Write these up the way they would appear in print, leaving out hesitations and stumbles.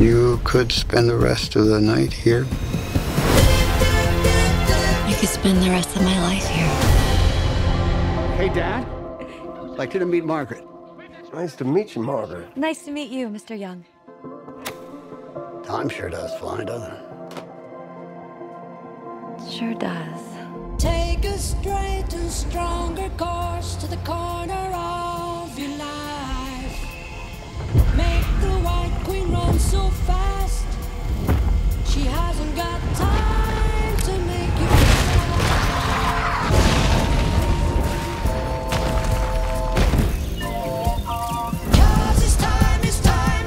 You could spend the rest of the night here. I could spend the rest of my life here. Hey, Dad. I'd like you to meet Margaret. Nice to meet you, Margaret. Nice to meet you, Mr. Young. Time sure does fly, doesn't it? Sure does. Take a straight and stronger course to the corner of your life. Make the White Queen run so fast. She hasn't got time to make you cry. 'Cause it's time and time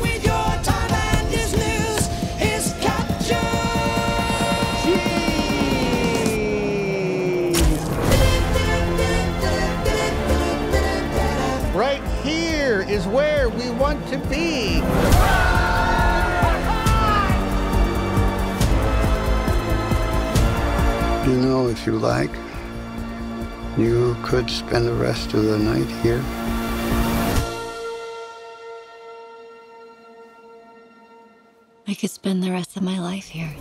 with your time, and his news is captured. Jeez. Right here is where we want to be. You know, if you like, you could spend the rest of the night here. I could spend the rest of my life here.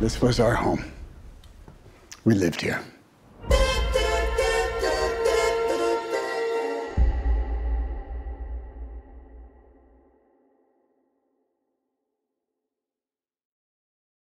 This was our home. We lived here.